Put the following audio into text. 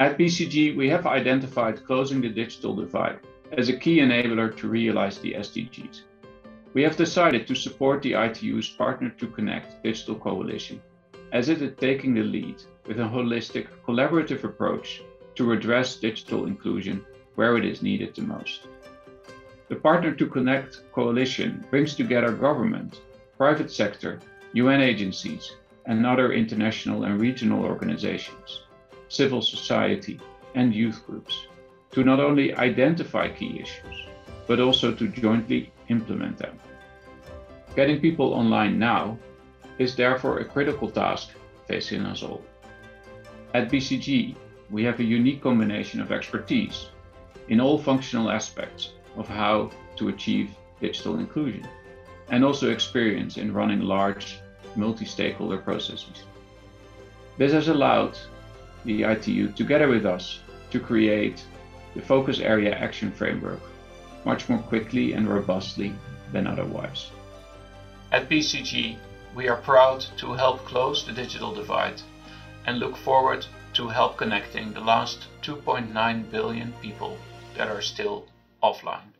At BCG, we have identified closing the digital divide as a key enabler to realize the SDGs. We have decided to support the ITU's Partner to Connect Digital Coalition, as it is taking the lead with a holistic, collaborative approach to address digital inclusion where it is needed the most. The Partner to Connect Coalition brings together government, private sector, UN agencies, and other international and regional organizations, civil society, and youth groups to not only identify key issues, but also to jointly implement them. Getting people online now is therefore a critical task facing us all. At BCG, we have a unique combination of expertise in all functional aspects of how to achieve digital inclusion, and also experience in running large multi-stakeholder processes. This has allowed the ITU, together with us, to create the Focus Area Action Framework much more quickly and robustly than otherwise. At BCG, we are proud to help close the digital divide and look forward to help connecting the last 2.9 billion people that are still offline.